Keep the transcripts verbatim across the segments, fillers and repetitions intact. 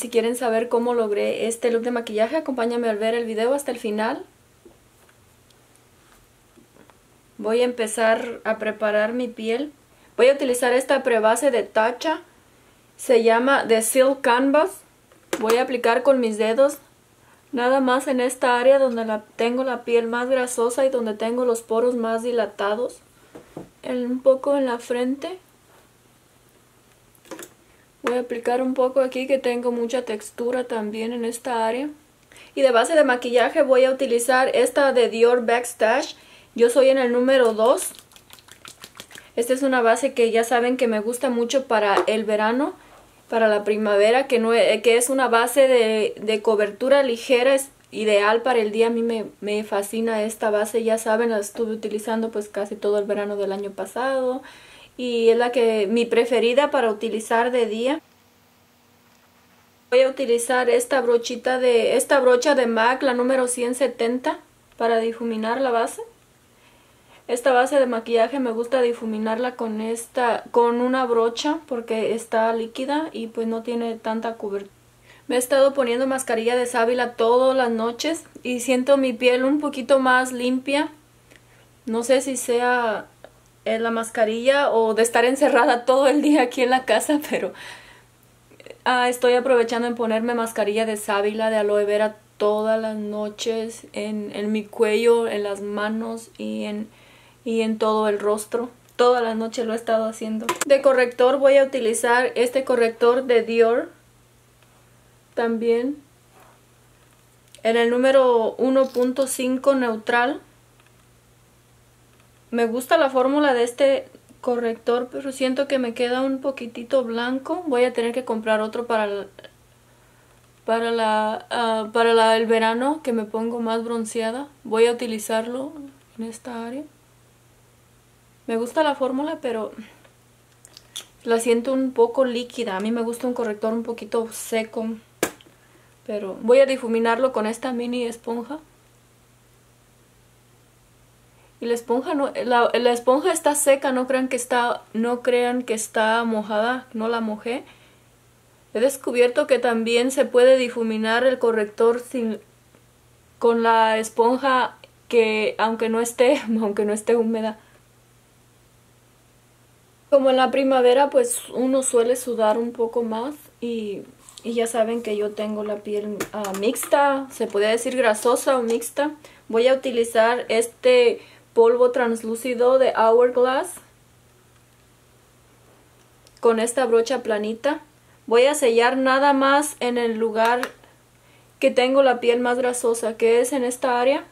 Si quieren saber cómo logré este look de maquillaje, acompáñame al ver el video hasta el final. Voy a empezar a preparar mi piel. Voy a utilizar esta prebase de Tatcha. Se llama The Silk Canvas. Voy a aplicar con mis dedos. Nada más en esta área donde la, tengo la piel más grasosa y donde tengo los poros más dilatados. El, un poco en la frente. Voy a aplicar un poco aquí que tengo mucha textura también en esta área. Y de base de maquillaje voy a utilizar esta de Dior Backstage. Yo soy en el número dos. Esta es una base que ya saben que me gusta mucho para el verano. Para la primavera, que, no, que es una base de, de cobertura ligera, es ideal para el día. A mí me, me fascina esta base, ya saben, la estuve utilizando pues casi todo el verano del año pasado. Y es la que mi preferida para utilizar de día. Voy a utilizar esta brochita de esta brocha de MAC, la número ciento setenta, para difuminar la base. Esta base de maquillaje me gusta difuminarla con esta, con una brocha porque está líquida y pues no tiene tanta cobertura. Me he estado poniendo mascarilla de sábila todas las noches y siento mi piel un poquito más limpia. No sé si sea la mascarilla o de estar encerrada todo el día aquí en la casa, pero ah, estoy aprovechando en ponerme mascarilla de sábila, de aloe vera todas las noches, en, en mi cuello, en las manos y en... y en todo el rostro. Toda la noche lo he estado haciendo. De corrector voy a utilizar este corrector de Dior. También. En el número uno punto cinco neutral. Me gusta la fórmula de este corrector, pero siento que me queda un poquitito blanco. Voy a tener que comprar otro para la, para, la, uh, para la, el verano, que me pongo más bronceada. Voy a utilizarlo en esta área. Me gusta la fórmula, pero la siento un poco líquida. A mí me gusta un corrector un poquito seco. Pero voy a difuminarlo con esta mini esponja. Y la esponja no, la, la esponja está seca, no crean que está, no crean que está mojada, no la mojé. He descubierto que también se puede difuminar el corrector sin, con la esponja que aunque no esté, aunque no esté húmeda. Como en la primavera pues uno suele sudar un poco más y, y ya saben que yo tengo la piel uh, mixta, se puede decir grasosa o mixta. Voy a utilizar este polvo translúcido de Hourglass con esta brocha planita. Voy a sellar nada más en el lugar que tengo la piel más grasosa, que es en esta área.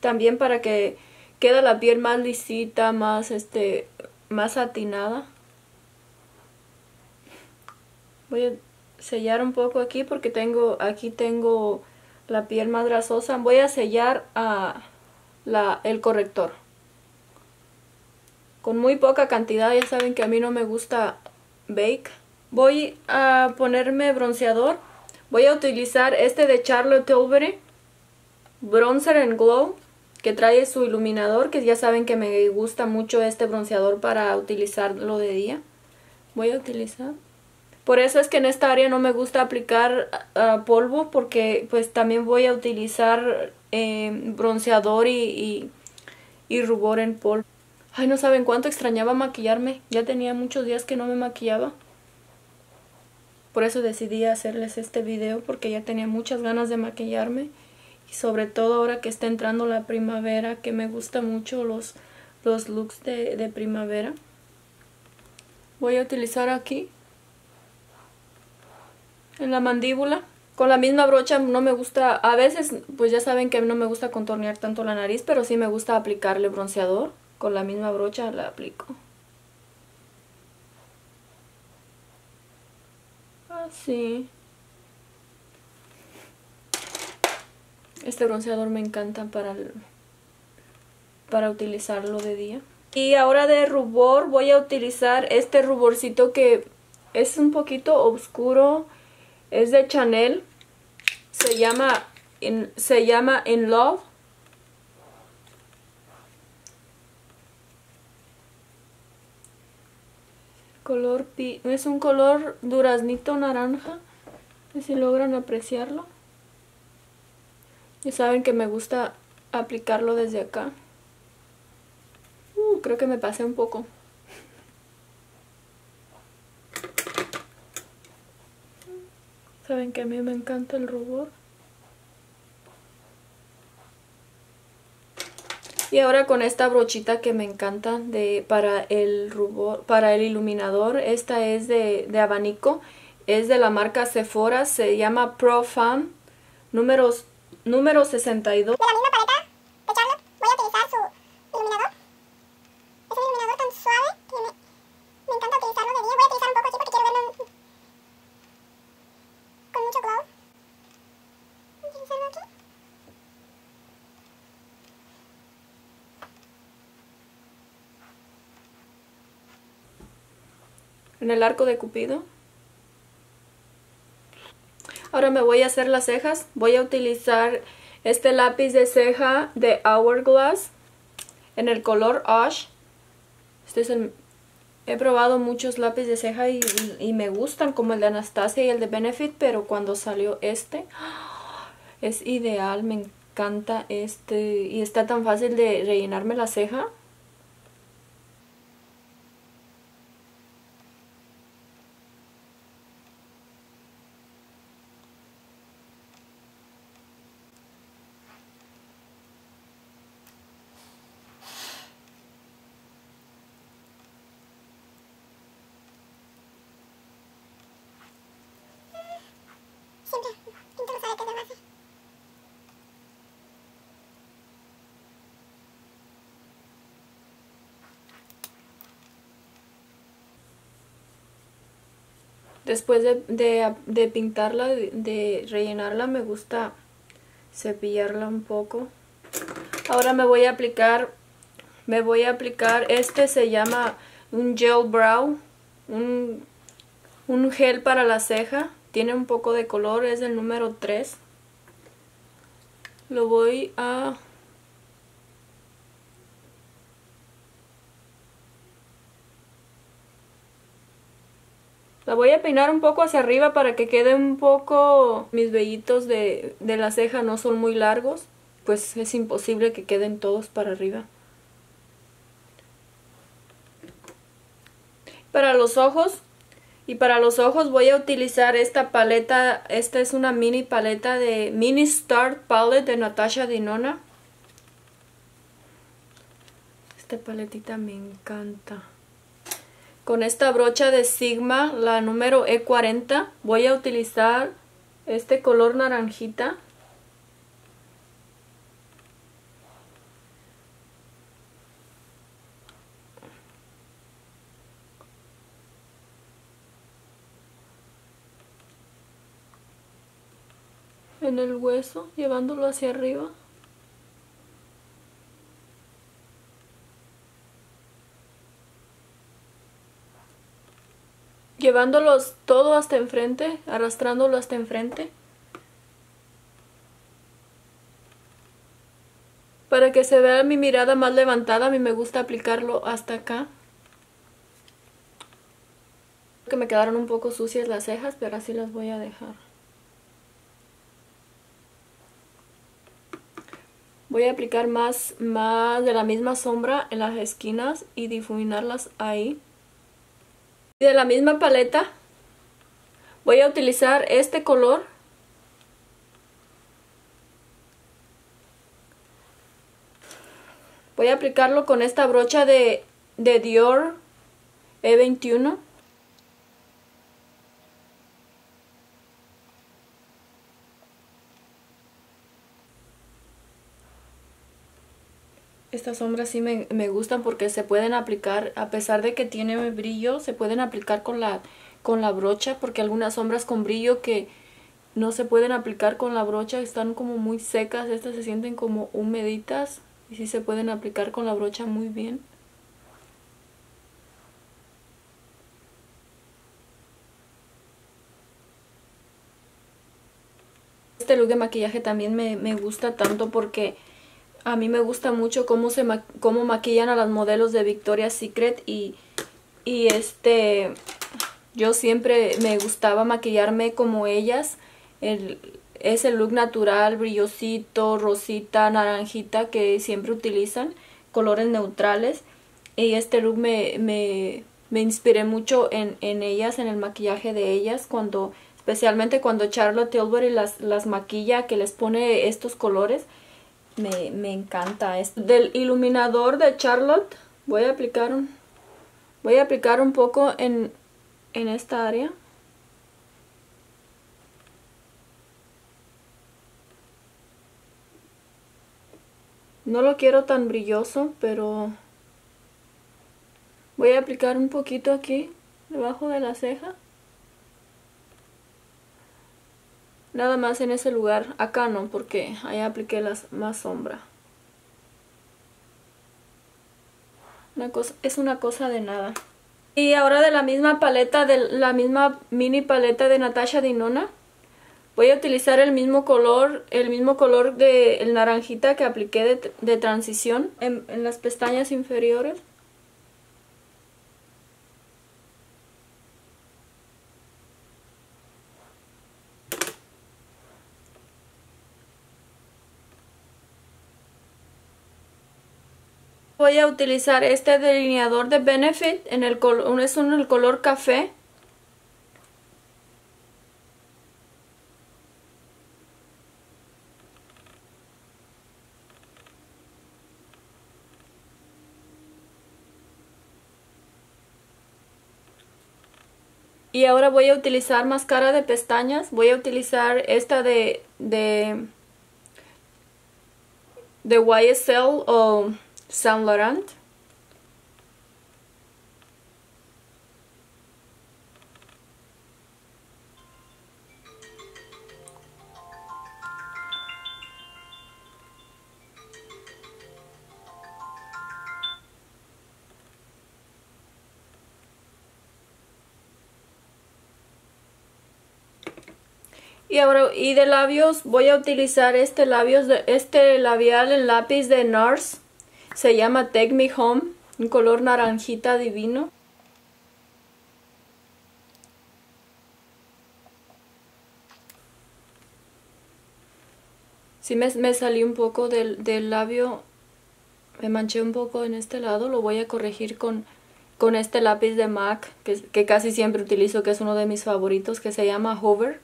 También para que quede la piel más lisita, más este... más satinada. Voy a sellar un poco aquí porque tengo aquí tengo la piel más grasosa. Voy a sellar uh, la, el corrector con muy poca cantidad. Ya saben que a mí no me gusta bake. Voy a ponerme bronceador. Voy a utilizar este de Charlotte Tilbury Bronzer and Glow, que trae su iluminador, que ya saben que me gusta mucho este bronceador para utilizarlo de día. Voy a utilizar. Por eso es que en esta área no me gusta aplicar uh, polvo, porque pues también voy a utilizar eh, bronceador y, y, y rubor en polvo. Ay, no saben cuánto extrañaba maquillarme. Ya tenía muchos días que no me maquillaba. Por eso decidí hacerles este video, porque ya tenía muchas ganas de maquillarme. Y sobre todo ahora que está entrando la primavera, que me gustan mucho los, los looks de, de primavera. Voy a utilizar aquí, en la mandíbula, con la misma brocha. No me gusta, a veces pues ya saben que no me gusta contornear tanto la nariz, pero sí me gusta aplicarle bronceador. Con la misma brocha la aplico. Así. Este bronceador me encanta para, el, para utilizarlo de día. Y ahora de rubor voy a utilizar este ruborcito que es un poquito oscuro. Es de Chanel. Se llama In, se llama In Love. Color, es un color duraznito naranja. sé si logran apreciarlo. Ya saben que me gusta aplicarlo desde acá. Uh, creo que me pasé un poco. Saben que a mí me encanta el rubor. Y ahora con esta brochita que me encanta de, para el rubor, para el iluminador. Esta es de, de abanico. Es de la marca Sephora. Se llama Profan. Números, número sesenta y dos. De la misma paleta de Charlotte voy a utilizar su iluminador. Es un iluminador tan suave que me, me encanta utilizarlo de día. Voy a utilizar un poco aquí porque quiero verlo con mucho glow. Voy a utilizarlo aquí. En el arco de Cupido. Ahora me voy a hacer las cejas. Voy a utilizar este lápiz de ceja de Hourglass en el color Ash. Este es el... He probado muchos lápices de ceja y, y, y me gustan, como el de Anastasia y el de Benefit, pero cuando salió este, es ideal, me encanta este. Y está tan fácil de rellenarme la ceja. Después de, de, de pintarla, de, de rellenarla, me gusta cepillarla un poco. Ahora me voy a aplicar, me voy a aplicar, este se llama un gel brow, un, un gel para la ceja. Tiene un poco de color, es el número tres. Lo voy a... La voy a peinar un poco hacia arriba para que quede un poco... Mis vellitos de, de la ceja no son muy largos, pues es imposible que queden todos para arriba. Para los ojos, y para los ojos voy a utilizar esta paleta. Esta es una mini paleta de... Mini Star Palette de Natasha Denona. Esta paletita me encanta. Con esta brocha de Sigma, la número E cuarenta, voy a utilizar este color naranjita. En el hueso, llevándolo hacia arriba. Llevándolos todo hasta enfrente, arrastrándolo hasta enfrente. Para que se vea mi mirada más levantada, a mí me gusta aplicarlo hasta acá. Que me quedaron un poco sucias las cejas, pero así las voy a dejar. Voy a aplicar más, más de la misma sombra en las esquinas y difuminarlas ahí. De la misma paleta voy a utilizar este color voy a aplicarlo con esta brocha de, de Dior E veintiuno. Estas sombras sí me, me gustan porque se pueden aplicar, a pesar de que tiene brillo, se pueden aplicar con la, con la brocha, porque algunas sombras con brillo que no se pueden aplicar con la brocha están como muy secas, estas se sienten como humeditas y sí se pueden aplicar con la brocha muy bien. Este look de maquillaje también me, me gusta tanto porque... A mí me gusta mucho cómo se ma cómo maquillan a las modelos de Victoria's Secret y, y este yo siempre me gustaba maquillarme como ellas. el, es el look natural, brillosito, rosita, naranjita que siempre utilizan, colores neutrales. Y este look me, me, me inspiré mucho en, en ellas, en el maquillaje de ellas, cuando, especialmente cuando Charlotte Tilbury las, las maquilla, que les pone estos colores. Me, me encanta esto. Del iluminador de Charlotte voy a aplicar un, voy a aplicar un poco en, en esta área. No lo quiero tan brilloso, pero voy a aplicar un poquito aquí, debajo de la ceja. Nada más en ese lugar, acá no, porque ahí apliqué las, más sombra. Una cosa, es una cosa de nada. Y ahora de la misma paleta, de la misma mini paleta de Natasha Denona, voy a utilizar el mismo color, el mismo color de el naranjita que apliqué de, de transición en, en las pestañas inferiores. Voy a utilizar este delineador de Benefit, en el color, es un, el color café. Y ahora voy a utilizar máscara de pestañas. Voy a utilizar esta de, de, de Y S L o Saint Laurent. Y ahora, y de labios, voy a utilizar este labios de, este labial en lápiz de Nars. Se llama Take Me Home, un color naranjita divino. Sí me, me salí un poco del, del labio, me manché un poco en este lado, lo voy a corregir con, con este lápiz de M A C que, que casi siempre utilizo, que es uno de mis favoritos, que se llama Hover.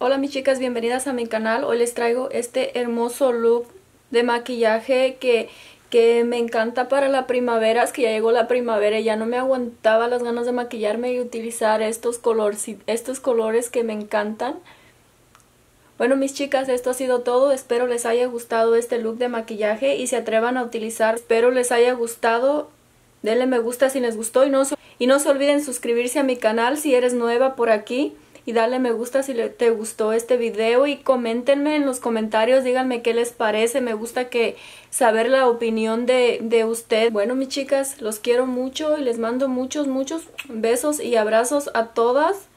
Hola mis chicas, bienvenidas a mi canal. Hoy les traigo este hermoso look de maquillaje que, que me encanta para la primavera. Es que ya llegó la primavera y ya no me aguantaba las ganas de maquillarme y utilizar estos colores, estos colores que me encantan. Bueno mis chicas, esto ha sido todo. Espero les haya gustado este look de maquillaje y se atrevan a utilizar. Espero les haya gustado. Denle me gusta si les gustó y no, y no se olviden suscribirse a mi canal si eres nueva por aquí. Y dale me gusta si te gustó este video y coméntenme en los comentarios, díganme qué les parece, me gusta que saber la opinión de, de usted. Bueno mis chicas, los quiero mucho y les mando muchos, muchos besos y abrazos a todas.